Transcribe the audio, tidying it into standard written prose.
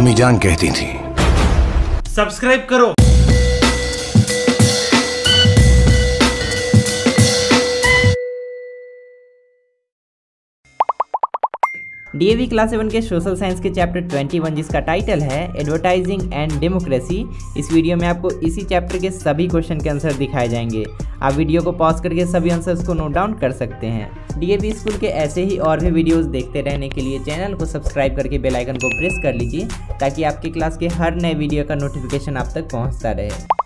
अम्मी जान कहती थी। सब्सक्राइब करो। DAV क्लास 7 के सोशल साइंस के चैप्टर 21 जिसका टाइटल है एडवर्टाइजिंग एंड डेमोक्रेसी। इस वीडियो में आपको इसी चैप्टर के सभी क्वेश्चन के आंसर दिखाए जाएंगे। आप वीडियो को पॉज करके सभी आंसर्स को नोट डाउन कर सकते हैं। DAV स्कूल के ऐसे ही और भी वीडियोस देखते रहने के लिए चैनल को सब्सक्राइब करके बेल आइकन को प्रेस कर लीजिए ताकि आपकी क्लास के हर नए वीडियो का नोटिफिकेशन आप तक पहुँचता रहे।